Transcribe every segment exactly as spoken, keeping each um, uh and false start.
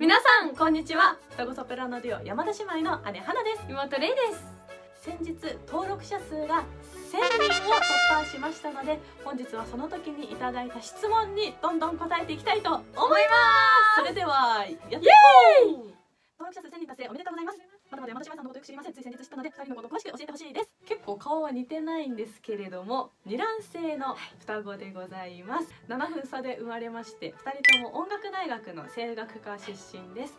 皆さんこんにちは。双子ソプラノデュオ山田姉妹の姉花です。妹レイです。先日登録者数がせんにんを突破しましたので、本日はその時にいただいた質問にどんどん答えていきたいと思います。それではやっていこう。登録者数せんにん達成おめでとうございます。まだまだ山田姉妹さんのことよく知りません。つい先日知ったのでふたりのことを詳しく教えてほしいです。結構顔は似てないんですけれども、二卵性の双子でございます。ななふん差で生まれまして、ふたりとも音楽大学の声楽科出身です。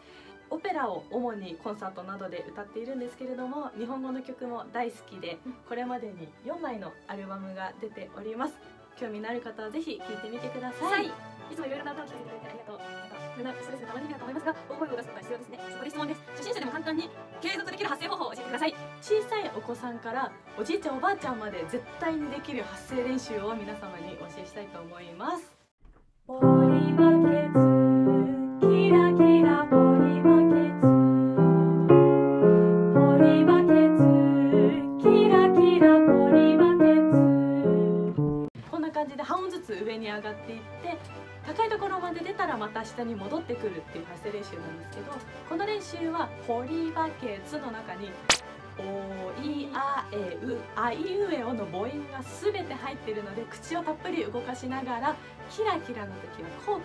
オペラを主にコンサートなどで歌っているんですけれども、日本語の曲も大好きで、これまでによんまいのアルバムが出ております。興味のある方はぜひ聴いてみてください、はい、いつもいろいろな歌を聴いていただいてありがとう。また、ストレスがたまにだと思いますが、大声を出すことは必要ですね。そこで質問です。初心者でも簡単に継続できる発声方法を教えてください。小さいお子さんからおじいちゃんおばあちゃんまで絶対にできる発声練習を皆様にお教えしたいと思います。ボリバケツキラキラボリバケツボリバケツキラキラボリバケツ。こんな感じで半音ずつ上に上がっていって、高いところまで出たらまた下に戻ってくるっていう発声練習なんですけど、この練習はポリバケツの中においあえうあいうえおの母音がすべて入っているので、口をたっぷり動かしながらキラキラの時は口角を上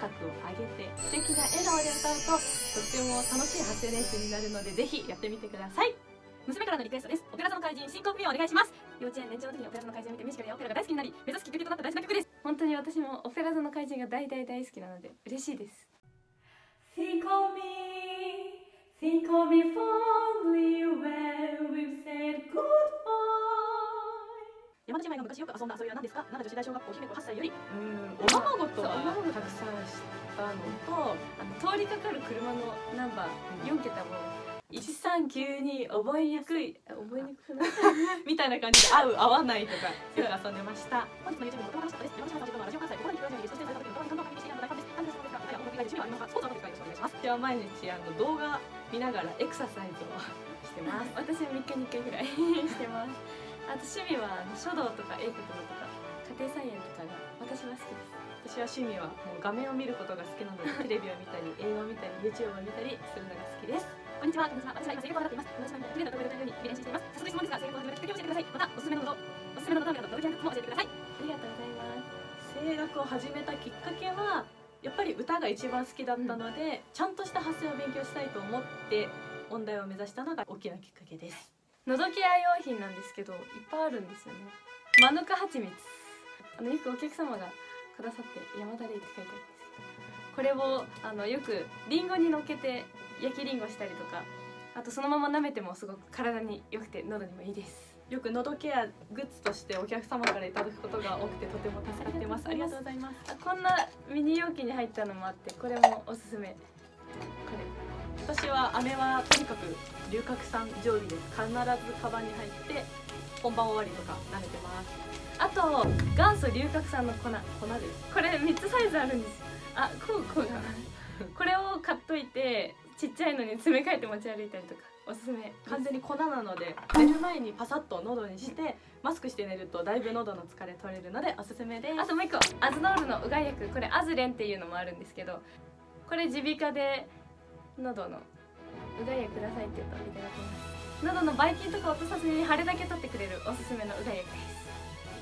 げて素敵な笑顔で歌うと、とっても楽しい発声練習になるので、ぜひやってみてください。娘からのリクエストです。オペラ座の怪人新国民をお願いします。幼稚園年長の時にオペラ座の怪人を見てミュージカルやオペラが大好きになり、目指すきっかけとなった大事な曲です。本当に私もオペラ座の怪人が大大大好きなので嬉しいです。 Think of me, think of me fondly when we've said goodbye。 山田姉妹が昔よく遊んだ遊びは何ですか？奈良女子大小学校姫子はっさいより。うーん、おままごとをたくさんしたのと、あの通りかかる車のナンバーよんけたもいちさんきゅうに覚えにくい覚えにくくないみたいな感じで合う合わないとかよく遊んでました。本日の YouTube もお友達とです。山田さんのラジオ関西、ここで聞くラジオにそして最後の時に動画を確認していただいたんです。何ですか？お願いします。スポーツの時からよろしくお願いします。では毎日あの動画見ながらエクササイズをしてます。私はみっかにいっかいぐらいしてます。あと趣味は書道とか英語とか家庭菜園とかが私は好きです。私は趣味はもう画面を見ることが好きなので、テレビを見たり映画を見たり YouTube を見たりするのが好きです。こんにちは、こんにちは。私は今声楽を習っています。私は今、トレーナーと声楽を練習しています。早速質問ですが、声楽を始めたきっかけを教えてください。また、おすすめのこと、おすすめの動画など、動画のことも教えてください。ありがとうございます。声楽を始めたきっかけは、やっぱり歌が一番好きだったので、ちゃんとした発声を勉強したいと思って、音大を目指したのが大きなきっかけです。のどケア用品なんですけど、いっぱいあるんですよね。マヌカハチミツ。あの、よくお客様がくださって、山田レイって書いてあるんですけど、これをあのよくリンゴにのっけて焼きリンゴしたりとか、あとそのまま舐めてもすごく体に良くて喉にもいいです。よく喉ケアグッズとしてお客様からいただくことが多くて、とても助かってます。ありがとうございます。あ、こんなミニ容器に入ったのもあって、これもおすすめ。これ私は飴はとにかく龍角散常備です。必ずカバンに入って本番終わりとか慣れてます。あと元祖龍角散の粉粉です。これみっつサイズあるんです。あ、こうこうだこれを買っといて、ちっちゃいのに詰め替えて持ち歩いたりとかおすすめ。完全に粉なので寝る前にパサッと喉にしてマスクして寝るとだいぶ喉の疲れ取れるのでおすすめです。あともういっこ、アズノールのうがい薬、これアズレンっていうのもあるんですけど、これ耳鼻科で喉のうがい薬くださいって言うといただきます。喉のばい菌とか落とさずに腫れだけ取ってくれるおすすめのうがい薬です。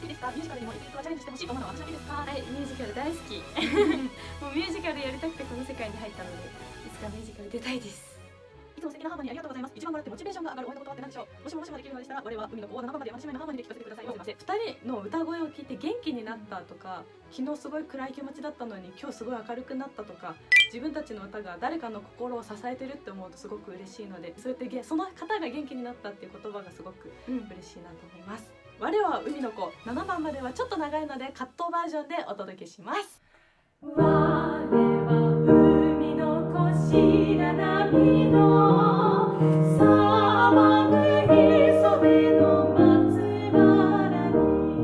いいですか？ミュージカルにもいつかチャレンジしてほしいと思うのは私はいいですか？はい、ミュージカル大好きもうミュージカルやりたくてこの世界に入ったので、いつかミュージカル出たいです。いつも素敵なハーモニーありがとうございます。一番もらってモチベーションが上がるお会いの言葉って何でしょう？もしももしもできるのでしたら、我は海の子ななばんまで私のハーモニーで聞かせてください。ふたりの歌声を聞いて元気になったとか、昨日すごい暗い気持ちだったのに今日すごい明るくなったとか、自分たちの歌が誰かの心を支えてるって思うとすごく嬉しいので、そうやってその方が元気になったっていう言葉がすごく嬉しいなと思います、うん。我は海の子ななばんまではちょっと長いのでカットバージョンでお届けします。我は海の子白波の騒ぐ磯辺の松原に。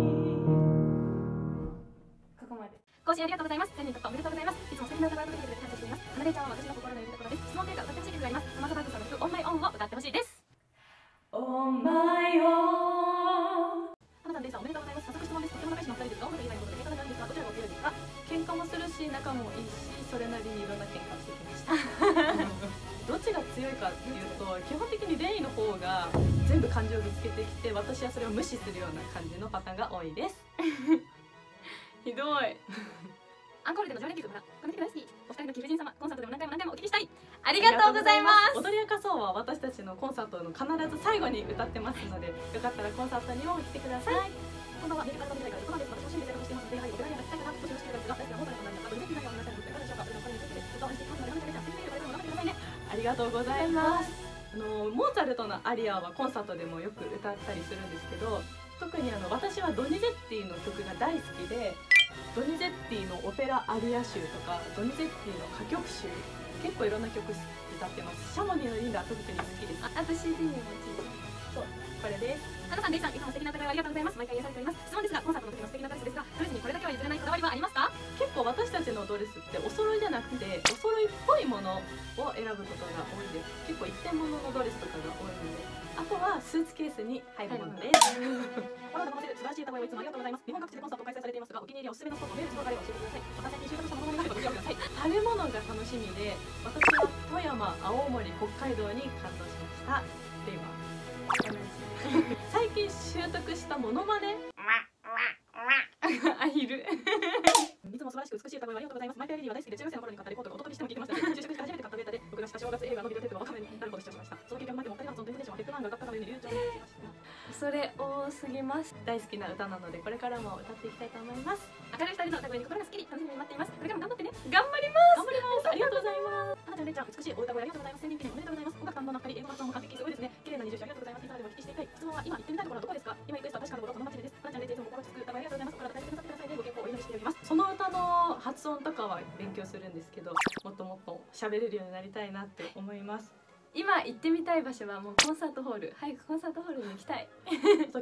ここまで更新ありがとうございます。千人突破おめでとうございます。いつも素敵な歌声を届けてくれて感謝しています。花芽ちゃんは私の心のよりどころです。質問というか歌ってほしい曲があります。山田バグさんの曲オンマイオンを歌ってほしいです。オンマイオンおめでとうございます。早速質問です。とても仲良しのお二人ですが、音楽以外のことで喧嘩になるんですが、どちらがお嫌ですか？喧嘩もするし、仲もいいし、それなりにいろんな喧嘩をしてきました部感情をぶつけてきて、私はそれを無視するような感じのパターンが多いです。ひどい。アンコールでの常連曲からこの曲大好きお二人の貴婦人様、コンサートでも何回も何回もお聴きしたい。ありがとうございます。踊り赤そうは私たちのコンサートの必ず最後に歌ってますので、よかったらコンサートにも来てください。こんばんは、メルカルの時代からどこまで楽しんで制作してますので、やはりお寺には行きたいかなとしていますが、大好きな方々の中でぜひ皆さんの皆さんにいかがでしょうか。お願いします。お願いします。ありがとうございます。あのモーツァルトのアリアはコンサートでもよく歌ったりするんですけど、特にあの私はドニゼッティの曲が大好きで、ドニゼッティのオペラアリア集とかドニゼッティの歌曲集、結構いろんな曲歌ってます。シャモニーのリンダー特に好きです。あと シーディー にもそう、これです。あなさん、レイさん、いつも素敵な歌声ありがとうございます。毎回癒されております。質問ですが、コンサートの時の素敵なドレスですが、ドレスにこれだけは譲れないこだわりはありますか？結構私たちのドレスってお揃いじゃなくて、お揃いっぽいものを選ぶことが多いです。結構一点物のドレスとかが多いので、あとはスーツケースに入るものです。コロナの素晴らしい歌声をいつもありがとうございます。日本各地でコンサートを開催されていますが、お気に入りおすすめのスポット、名物のガレを教えてください。私に収穫したものがあればご紹介ください。食べ物が楽しみで、私は富山、青森、北海道に感動しました。では、最近習得したモノマネ。アヒル。いつも素晴らしく美しい歌声をありがとうございます。マイペアリリーは大好きで、中学生の頃に買ったレコードをおとといしても聴いてました。就職して初めて買ったデータで、録画した正月映画のビデオテープが若めになることを主張しました。その経験を待ってもお二人がそのデフレーションはヘッドマンが歌ったために流暢になりました。それ多すぎます。大好きな歌なので、これからも歌っていきたいと思います。明るい二人の歌声に心がすっきり、楽しみに待っています。これからも頑張ってね。頑張ります。頑張ります。ありがとうございます。あなたのれいちゃん、美しいお歌声ありがとうございます。千人記念おめでとうございます。音楽担当の二人、英語発音も完璧、すごいですね。綺麗な二重唱ありがとうございます。今でもお聞きしていたい。質問は今行ってみたいところはどこですか？今行く人は確かなことこの街です。あなたのれいちゃん、いつも心つく歌声ありがとうございます。これから大切に歌ってくださいね。ご健康をお祈りしております。その歌の発音とかは勉強するんですけど、もっともっと喋れるようになりたいなって思います。今行ってみたい場所はもうコンサートホール、早くコンサートホールに行きたい。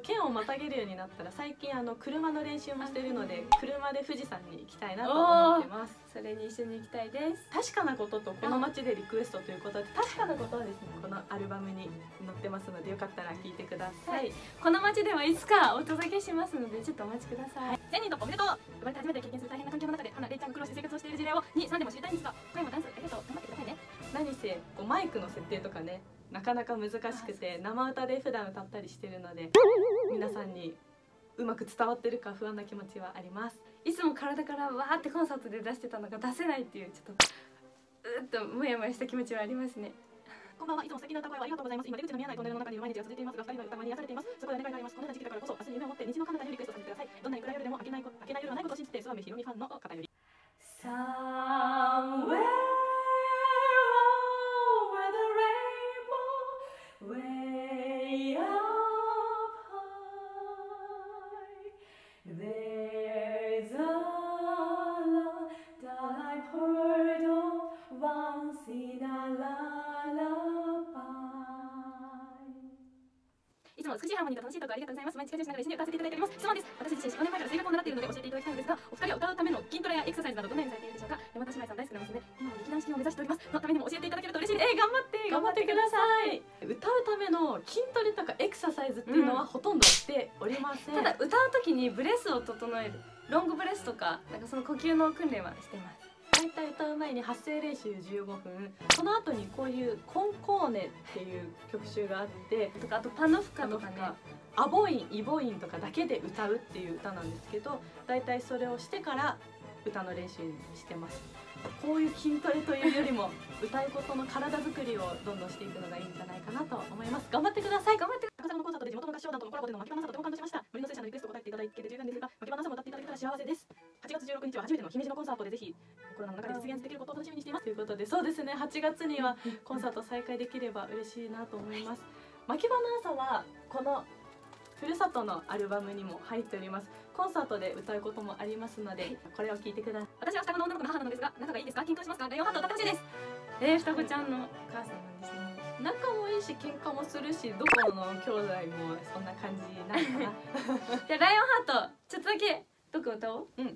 県をまたげるようになったら、最近あの車の練習もしているので、車で富士山に行きたいなと思ってます。それに一緒に行きたいです。確かなこととこの街でリクエストということで、確かなことはですね、このアルバムに載ってますので、よかったら聴いてください、はい、この街ではいつかお届けしますので、ちょっとお待ちください、はい、ジェニーとおめでとう。生まれて初めて経験する大変な環境の中で、花、れいちゃんが苦労して生活をしている事例をに、さんでも知りたいんですが、声もダンスありがとう、頑張ってくださいね。何せこうマイクの設定とかね、なかなか難しくて、生歌で普段歌ったりしてるので、皆さんにうまく伝わってるか不安な気持ちはあります。いつも体からわーってコンサートで出してたのが出せないっていう、ちょっとうーっともやもやした気持ちはありますね。こんばんは、いつも素敵な歌声をありがとうございます。今出口の見えないトンネルの中にいる毎日が続いていますが、二人の歌声に癒されています。そこでお願いがあります。このような時期だからこそ、明日に夢を持って虹の彼方にリクエストさせてください。どんなに暗い夜でも明けない明けない夜はないことを信じて、諏訪部ひろみファンの方より。Somewhere way up high, there's a love that I've heard of once in a lullaby。いつも美しいハーモニーと楽しいトークありがとうございます。毎日解説しながら一緒に歌わせていただいております。質問です。私自身よねんまえから声楽を習っているので教えていただきたいのですが、お二人は歌うための筋トレやエクササイズなどどのようにされているでしょうか？山田姉妹さん大好きな娘、今は劇団四季を目指しておりますのためにも教えていただけると嬉しいです。えー、頑張って頑張ってください。歌うための筋トレとかエクササイズっていうのはほとんどしておりません、うん、ただ歌う時にブレスを整えるロングブレスとか、なんかその呼吸の訓練はしてます。大体歌う前に発声練習じゅうごふん、その後にこういうコンコーネっていう曲集があって、とかあとパノフカとかね、アボインイボインとかだけで歌うっていう歌なんですけど、大体それをしてから歌の練習してます。こういう筋トレというよりも歌いことの体作りをどんどんしていくのがいいんじゃないかなと思います。頑張ってください。頑張ってください。高砂のコンサートで地元の合唱団とのコラボでの巻き花さんとても感動しました。無理のせい者のリクエストを答えていただいて十分ですが、巻き花さんも歌っていただけたら幸せです。はちがつじゅうろくにちは初めての姫路のコンサートで、ぜひコロナの中で実現できることを楽しみにしていますということで、そうですね、はちがつにはコンサート再開できれば嬉しいなと思います。マキバナンサはこのふるさとのアルバムにも入っております。コンサートで歌うこともありますので、はい、これを聞いてください。私は双子の女の子の母なのですが、仲がいいですか？喧嘩しますか？レオンハート歌ってほしいです。えー、双子ちゃんのお母さんなんですね。仲もいいし、喧嘩もするし、どこの兄弟もそんな感じないかな。じゃあライオンハート、ちょっとだけどこ歌おう。うん。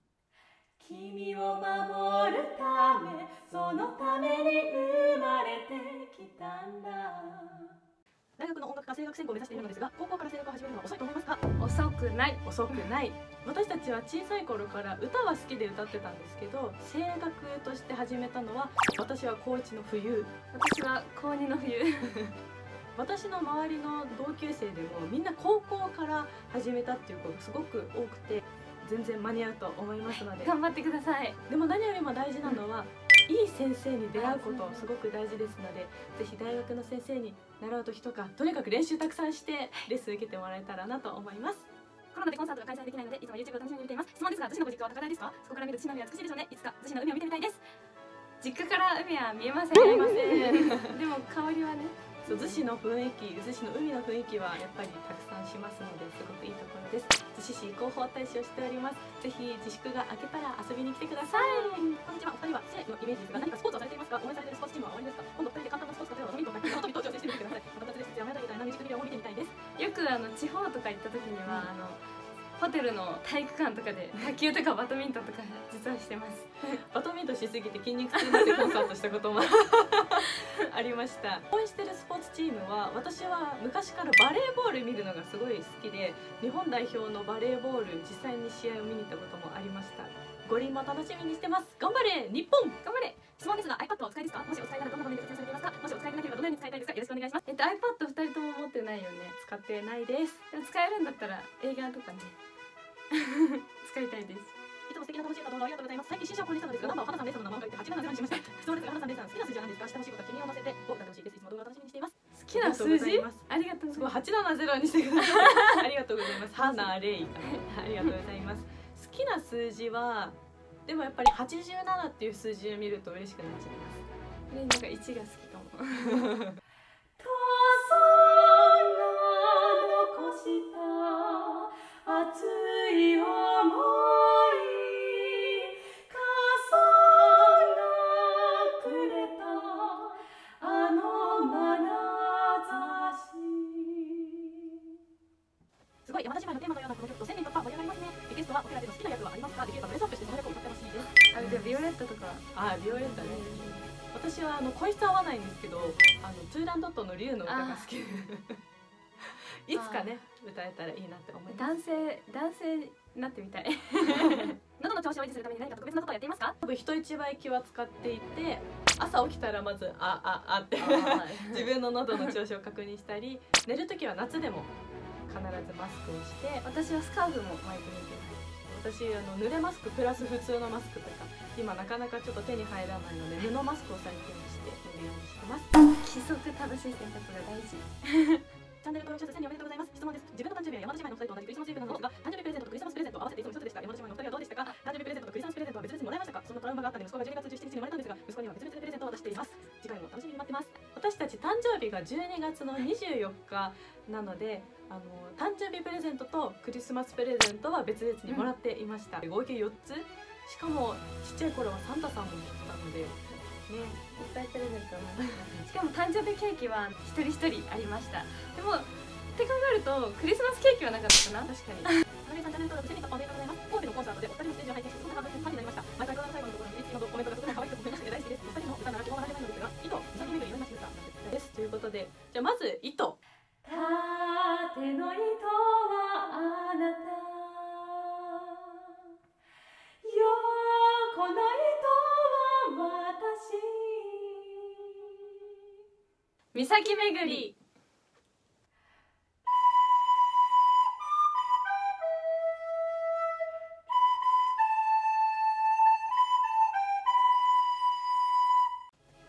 君を守るため、そのために生まれてきたんだ。大学の音楽科声楽専攻を目指しているのですが、高校から声楽を始めるのは遅いと思いますか？遅くない、遅くない。私たちは小さい頃から歌は好きで歌ってたんですけど、声楽として始めたのは、私は高いちの冬。私は高にの冬。私の周りの同級生でもみんな高校から始めたっていう子がすごく多くて、全然間に合うと思いますので頑張ってください。でも何よりも大事なのは、うん、いい先生に出会うことすごく大事ですので、ぜひ大学の先生に習う時とか、とにかく練習たくさんしてレッスン受けてもらえたらなと思います。コロナでコンサートが開催できないので、いつも YouTube を楽しみに見ています。質問ですが、逗子のご実家は高台ですか？そこから見る逗子の海は美しいでしょうね。いつか逗子の海を見てみたいです。実家から海は見えません見えませんでも香りはね、そう、逗子の雰囲気、逗子の海の雰囲気はやっぱりたくさんしますので、すごくいいところです。逗子市広報大使をしております。ぜひ自粛が明けたら遊びに来てください。こんにちは、お二人は生のイメージですが、何かスポーツをされていますか？応援されているスポーツチームはおありですか？今度二人で簡単なスポーツと例えばドミントン、バドミントンを挑戦してみてください。またですやめたみたいなミュージックビデオを見てみたいです。よくあの地方とか行った時には、あのホテルの体育館とかで卓球とかバドミントンとか実はしてます。バドミントンしすぎて筋肉痛になってコンサートしたこともありました。応援してるスポーツチームは、私は昔からバレーボール見るのがすごい好きで、日本代表のバレーボール実際に試合を見に行ったこともありました。五輪も楽しみにしてます。頑張れ日本、頑張れ。質問ですが、 iPad はお使いですか？もしお使いならどんな場面で活用されていますか？もしお使いなければどのように使いたいですか？よろしくお願いします。えっと iPad 二人とも持ってないよね。使ってないです。でも使えるんだったら映画とかね使いたいです。いつも素敵な楽しい動画ありがとうございます。最近新車を購入したのですが、ナンバーを花さんレイさんの名前を書いてはちななゼロにしました。そうですが、花さんレイさん好きな数字は何ですか？下の仕事は君にを乗せてを歌ってほしいです。いつも動画を楽しみにしています。好きな数字ありがとうございます。はちななゼロにしてください。ありがとうございます。花レイありがとうございます。好きな数字はでもやっぱりはちじゅうななっていう数字を見ると嬉しくなっちゃいます。なんかいちが好きかも。すごい山田姉妹のテーマのようなこの曲とせんねん突破盛り上がりますね。リクエストはオペラでの好きなやつはありますか？できればドレスアップして早く歌ってほしいです。あ、じゃあビオレットとか。あ、ビオレットね。私はあの声質合わないんですけど、あのトゥーランドットの竜の歌が好きでいつかね歌えたらいいなって思います。男性男性になってみたい。喉の調子を維持するために何か特別なことをやっていますか？多分人一倍気は使っていて、朝起きたらまず「あああ」って自分の喉の調子を確認したり、寝る時は夏でも必ずマスクをして、私はスカーフも巻いてみてます。私あの濡れマスクプラス普通のマスクとか、今なかなかちょっと手に入らないので布マスクを最近して塗るようにしてます。規則正しい選択が大事。チャンネル登録者数千人おめでとうございます。質問です。自分の誕生日は山田姉妹のお二人と同じクリスマスイブなのですが、誕生日プレゼントとクリスマスプレゼントを合わせていつも一つでした。山田姉妹のお二人はどうでしたか？誕生日プレゼントとクリスマスプレゼントは別々にもらいましたか？そんなトラウマがあったので息子がじゅうにがつじゅうしちにちに生まれたんですが、息子には別々のプレゼントを渡しています。次回も楽しみに待ってます。私たち誕生日がじゅうにがつのにじゅうよっかなので、あの誕生日プレゼントとクリスマスプレゼントは別々にもらっていました、うん、合計よっつ。しかもちっちゃい頃はサンタさんも持ってたのでね、いっぱいプレゼントもしかも誕生日ケーキは一人一人ありました。でもって考えるとクリスマスケーキはなかったかな。確かにチャンネル登録千人突破おめでとうございます。神戸のコンサートでお二人のステージを拝見してすごく感動してファンになりました。毎回動画の最後のところにいつもコメントがとても可愛くて僕にして大好きです。お二人の歌なら基本はなれないのですが、糸二人目ぐり読みましたです。ということで、じゃあまず糸。縦の糸はあなた、横の糸は私。三崎めぐり。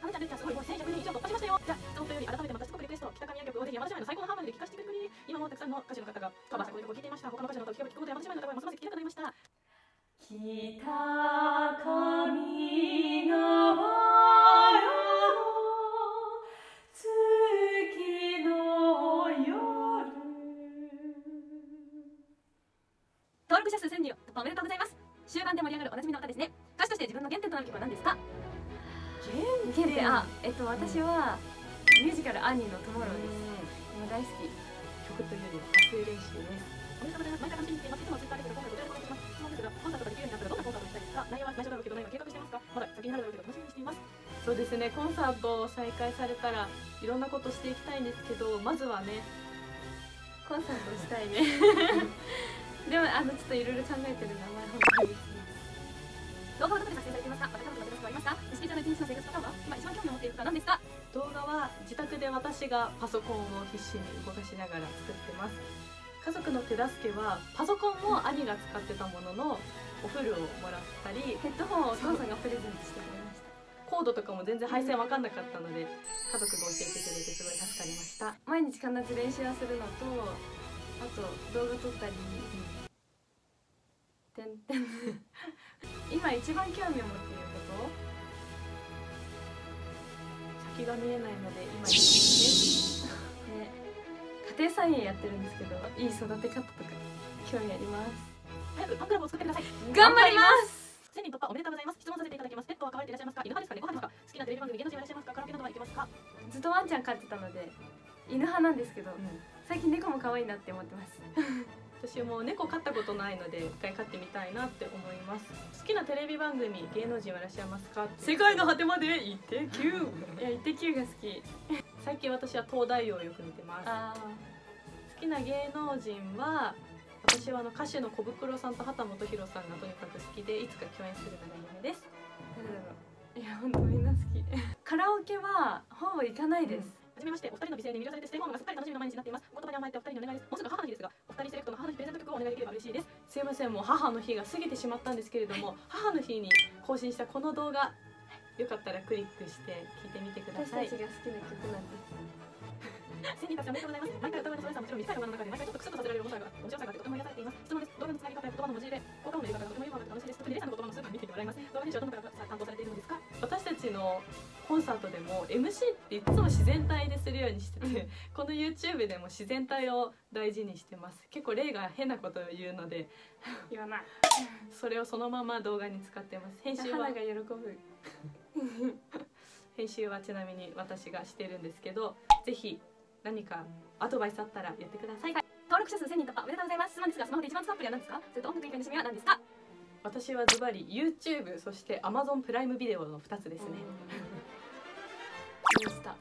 はなちゃん、るきゃんすごい、もうせんひゃくにん以上突破しましたよ。じゃあ質問というより改めて私すごくリクエスト、北上明曲をぜひ山田姉妹の最高のハーモニーで聴かせてくれ。今もたくさんの歌手の方がカバーしたこの曲を聴いていました。他の歌手の歌を聴くことで山田姉妹の歌声もますます聴きたくなりました。北上の登録者数せんにん突破おめでとうございます。終盤で盛り上がるおなじみの歌ですね。歌手として自分の原点となる曲は何ですか？原点、あ、えっと私はミュージカル「アニーのトモロー」です。もう大好き。曲というより発声練習です。おめでとうございます。毎回楽しみにしています。いつもツイッターで今回ご提案をします。質問ですが、コンサートができるようになったらどんなコンサートをしたいですか？内容は内緒だろうけど、何か計画してますか？まだ先になるだろうけど楽しみにしています。そうですね、コンサートを再開されたらいろんなことしていきたいんですけど、まずはねコンサートをしたいねでもあのちょっといろいろ考えてる名前を動画をどこで撮影されていますか？またどこで撮影されていますか？一日の生活とかは今一番興味の制服なんですが、動画は自宅で私がパソコンを必死に動かしながら作ってます。家族の手助けはパソコンも兄が使ってたものの、おフルをもらったりヘッドホンをお母さんがプレゼントしてくれました。コードとかも全然配線わかんなかったので、家族が教えてくれてすごい助かりました。毎日必ず練習はするのと、あと動画撮ったり、てんてん今一番興味を持っていること、先が見えないので今ですね家庭菜園やってるんですけど、いい育て方とか興味あります。早くパンクラブを作ってください。頑張ります。せんにん突破おめでとうございます。質問させていただきます。ペットは飼われていらっしゃいますか？犬派ですか？猫派ですか？好きなテレビ番組、芸能人はいらっしゃいますか？カラオケなどは行けますか？ずっとワンちゃん飼ってたので犬派なんですけど、うん、最近猫も可愛いなって思ってます。私も猫飼ったことないので一回飼ってみたいなって思います。好きなテレビ番組、芸能人はいらっしゃいますか？世界の果てまでイッテ Q。いや、イッテ Q が好き。最近私は東大王をよく見てます。あー。好きな芸能人は、私はあの歌手の小袋さんと秦基博さんがとにかく好きで、いつか共演するのが夢です。いや、本当みんな好き。カラオケはほぼ行かないです。初めまして、お二人の美声に魅了されてステイホームがすっかり楽しみの毎日になっています。お言葉に甘えてお二人にお願いです。もうすぐ母の日ですが、お二人セレクトの母の日プレゼント曲をお願いできれば嬉しいです。すいません、もう母の日が過ぎてしまったんですけれども、母の日に更新したこの動画、よかったらクリックして聞いてみてください。私たちが好きな曲なんです。千人達おめでとうございます。毎回歌声の素晴らしさもちろん短い動画の中で毎回ちょっとクスッとさせられる面白さが面白さがあってとても癒されています。質問です。動画のつなぎ方や言葉の文字入れ、効果音の入れ方がとても良いもので楽しいです。特にレイさんの言葉のスーパー見ていてもらいます。動画編集はどの方が担当されているのですか？私たちのコンサートでも エムシー っていつも自然体でするようにしてて、この YouTube でも自然体を大事にしてます。結構レイが変なことを言うので言わない。それをそのまま動画に使ってます。編集は花が喜ぶ編集はちなみに私がしてるんですけど、ぜひ何かアドバイスあったらやってください。はい、登録者数千人突破おめでとうございます。質問ですが、スマホで一番使うアプリは何ですか？それと音楽以外の趣味は何ですか？私はズバリ YouTube、 そして Amazon プライムビデオのふたつですね。インスタ。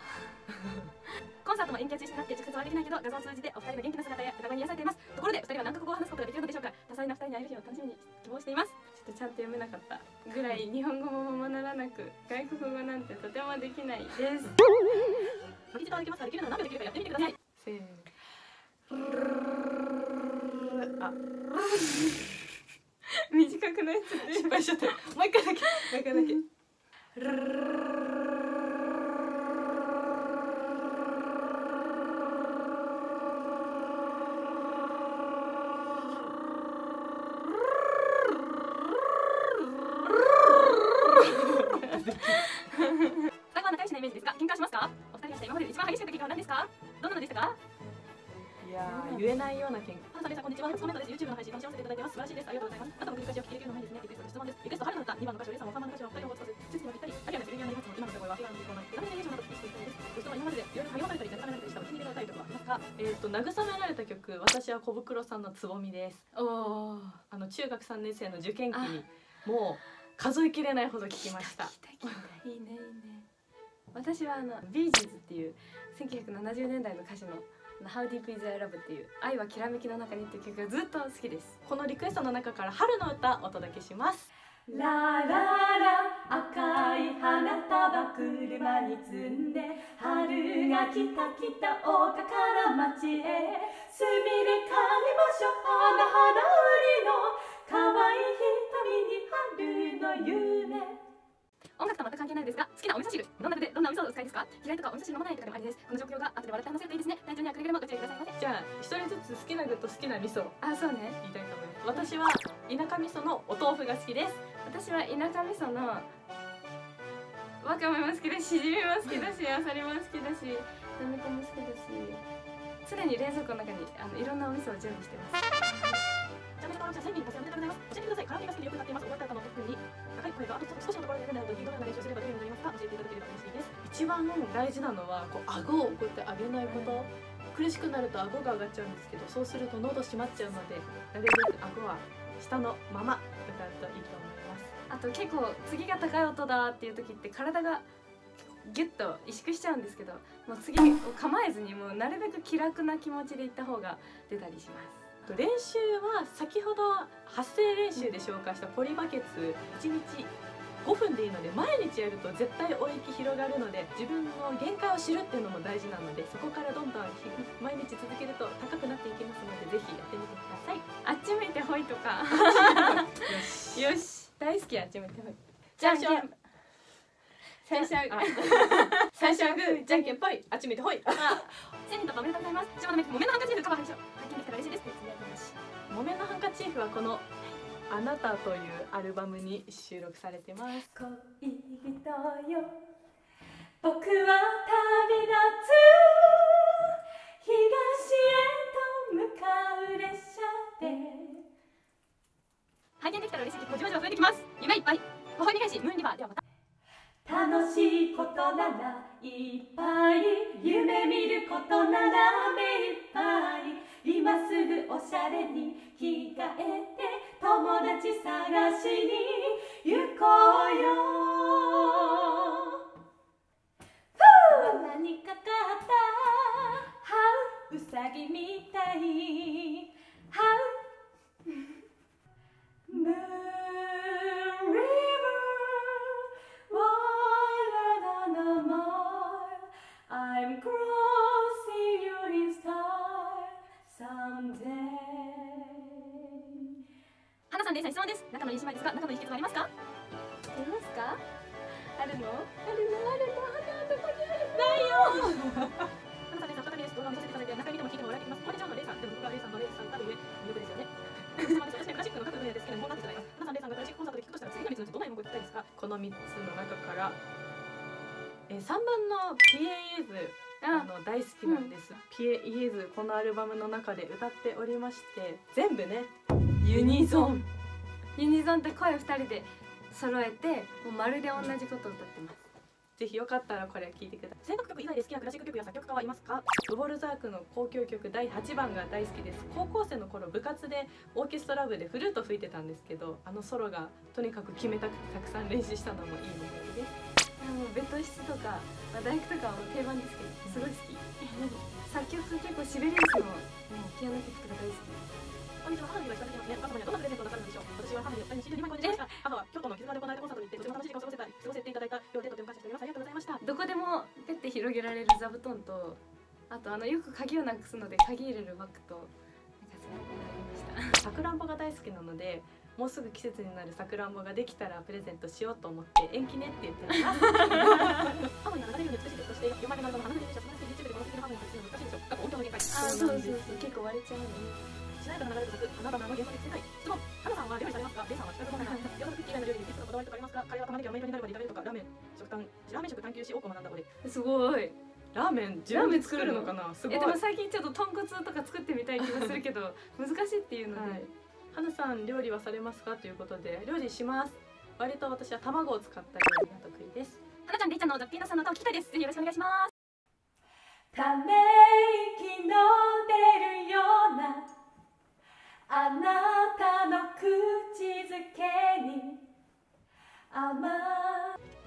コンサートも延期中止になって直接はできないけど、画像を通じてお二人の元気な姿や歌声に癒されています。ところで、お二人は何か国語を話すことができるのでしょうか？多彩な二人に会える日を楽しみに希望しています。ちょっとちゃんと読めなかったぐらい日本語もままならなく、外国語なんてとてもできないです。書き手ができますか？できるなら何でできるかやってみてください。せーの。あ、短くない？ちょっと失敗しちゃった。もう一回だけ。もう一回だけ。イメージですか？喧嘩しますか？お二人して今までで一番激しかった喧嘩は何ですか？どんなのでしたか？いやー、言えないような喧嘩。ハルさん、レイさん、こんにちは。初コメントです。YouTube の配信楽しませていただいてます。素晴らしいです。ありがとうございます。あとも繰り返しを聞きできるのもいいですね。リクエスト質問です。リクエスト春の歌、にばんの歌手、レイさんもさんばんの歌手はお二人を放送する。季節にぴったり。アリアの自分にはなりますもん。今の歌声は、アリアの自分の歌声は、アリアの自分の歌声は、今まででいろいろ励まされたり、慰められたりしたお気に入りの歌いとかありますか？えっと、慰められた曲、私は小袋さんのつぼみです。おー。あの、中学さんねん生の受験期に、もう数えきれないほど聴きました。いいね、いいね。私はあのビージーズっていうせんきゅうひゃくななじゅうねんだいの歌手の「How Deep Is Your Love」っていう「愛はきらめきの中に」っていう曲がずっと好きです。このリクエストの中から春の歌お届けします。ラララ赤い花束車に積んで春が来た来た丘から町へ、すみれかりましょ花々売りの可愛い瞳に春の夢。音楽とは全く関係ないですが、好きなお味噌汁、どんな具でどんなお味噌を使いですか？嫌いとかお味噌汁飲まないとかでもありです。この状況が後で笑って話せるといいですね。体調にはくれぐれもご注意くださいませ。じゃあ一人ずつ好きな具と好きな味噌。あ、そうね。言いたいと思います。私は田舎味噌のお豆腐が好きです。私は田舎味噌のわかめも好きだし、しじみも好きだし、あさりも好きだし、なめこも好きだし、常に冷蔵庫の中にあのいろんなお味噌を準備してます。せんにん達成おめでとうございます。教えてください。カラオケが好きでよくなっています。お二方の特に高い声があと少しのところで出ないとき、どのような練習をすればできるようになりますか？教えていただければ嬉しいです。一番大事なのは、こう顎をこうやって上げないこと。苦しくなると顎が上がっちゃうんですけど、そうすると喉閉まっちゃうので、なるべく顎は下のまま歌うといいと思います。あと結構次が高い音だっていう時って体がギュッと萎縮しちゃうんですけど、もう次を構えずに、もうなるべく気楽な気持ちでいった方が出たりします。練習は先ほど発声練習で紹介したポリバケツいちにちごふんでいいので、毎日やると絶対音域広がるので、自分の限界を知るっていうのも大事なので、そこからどんどん毎日続けると高くなっていきますので、ぜひやってみてください。あっち向いてほいとかよし、大好き、あっち向いてほい。じゃんけん、最初は最初はグー、じゃんけんぽい、あっち向いてほい。セントおめでとうございます。一番のめめのハンカチーフカバーでしょ、発見できたら嬉しいですって言ってました。もめのハンカチーフはこの「あなた」というアルバムに収録されてます。恋人よ、僕は旅立つ、東へと向かう列車で拝見できたら嬉しい。こじまじま増えてきます。夢いっぱい、微笑み返し、ムーンリバー。ではまた。楽しいことならいっぱい、夢見ることなら目いっぱい、今すぐおしゃれに着替えて友達探しに行こうよ。罠にかかった How うさぎみたい How ムーンリバー Wilder than a mile I'm crossing you in style someday。 はなさんです。質問です。仲のいい姉妹ですが、仲のいい秘訣はありますか？ありますか？あるの？あるのあるの、花とかにあるないよ。はなさんです。お二人です。動画を見せていただいて、中身でも聞いても笑ってきます。こんにちはのレイさん。でも僕はレイさんとレイさんのたるゆえ魅力ですよね。私はクラシックの各分野で好きなものなんてじゃないです。はなさんレイさんがクラシックコンサートで聴くとしたら、次のみっつのうちどんな演目を聴きたいですか？このみっつの中からえさんばんの「ピエイエズ」あの大好きなんです、うん、ピエイエズ、このアルバムの中で歌っておりまして、全部ねユニゾン、ユニゾンって声ふたりで揃えて、もうまるで同じことを歌ってます。ぜひよかったらこれ聴いてください。選択曲以外で好きなクラシック曲や作曲家はいますか？ドボルザークの交響曲だいはちばんが大好きです。高校生の頃、部活でオーケストラ部でフルート吹いてたんですけど、あのソロがとにかく決めたくてたくさん練習したのもいい思い出です。もうベト室とか、まあ、大工とかは定番ですけど、すごい好き。作曲結構シベリウスのピアノ曲とか大好き。こんにちは、母の日が近づきますね。お母様にはどんなプレゼントを出されるでしょう？私は母にお二人ににまん個にしました。母は京都の絆で行われたコンサートに行って、とても楽しい時間を過ごせた、過ごせていただいたようで、とても感謝しております。ありがとうございました。どこでもペッて広げられる座布団と、あとあのよく鍵をなくすので鍵入れるバッグと、なんかそんなことがありました。さくらんぼが大好きなので、もうすぐ季節になるさくらんぼができたらプレゼントしようと思って、延期ねって言ってます。青に流れるの美しいです。そして読まれるの花の美しさ、花の一部でこの先の花の美しさ難しいでしょう。音響の限界。ああ、そうそうそう、結構割れちゃうのに。しないと流れる咲く花々の原作についてない。質問、花さんは料理されますか？レイさんは近くもない。洋食以外の料理にいつもこだわりとかありますか？カレーは玉ねぎをメイドになるまで炒めるとか、ラーメン食探ラーメン食探求し多く学んだので。すごい。ラーメン自分で作るのかな。すごい。でも最近ちょっと豚骨とか作ってみたい気がするけど難しいっていうので。はなさん料理はされますかということで、料理します。割と私は卵を使った料理が得意です。はなちゃん、れいちゃんのザッピーナさんの歌を聴きたいです。ぜひよろしくお願いします。ため息の出るようなあなたの口づけに甘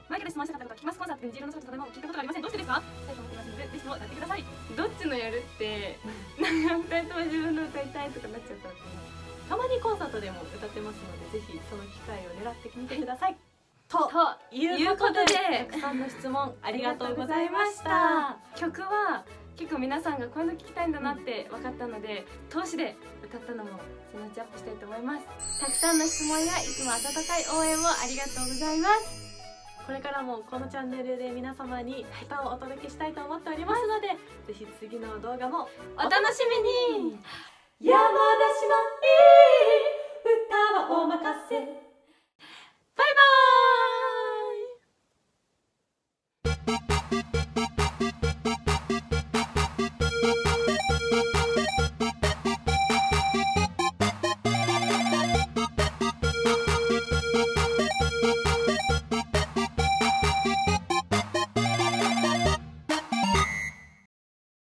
マイケル、質問したかったこと聞きます。コンサートに虹色の空とただいまを聞いたことがありません。どうしてですか？最後に思ってますので、ぜひともやってください。どっちのやるってなんかふたりとも自分の歌いたいとかなっちゃったらと思います。たまにコンサートでも歌ってますので、ぜひその機会を狙ってみてください。ということで、たくさんの質問ありがとうございました。曲は結構皆さんがこういうの聴きたいんだなって分かったので、通しで歌ったのもそのうちアップしたいと思います。たくさんの質問やいつも温かい応援をありがとうございます。これからもこのチャンネルで皆様に歌をお届けしたいと思っておりますので、ぜひ次の動画もお楽しみに。山田姉妹、歌はお任せ。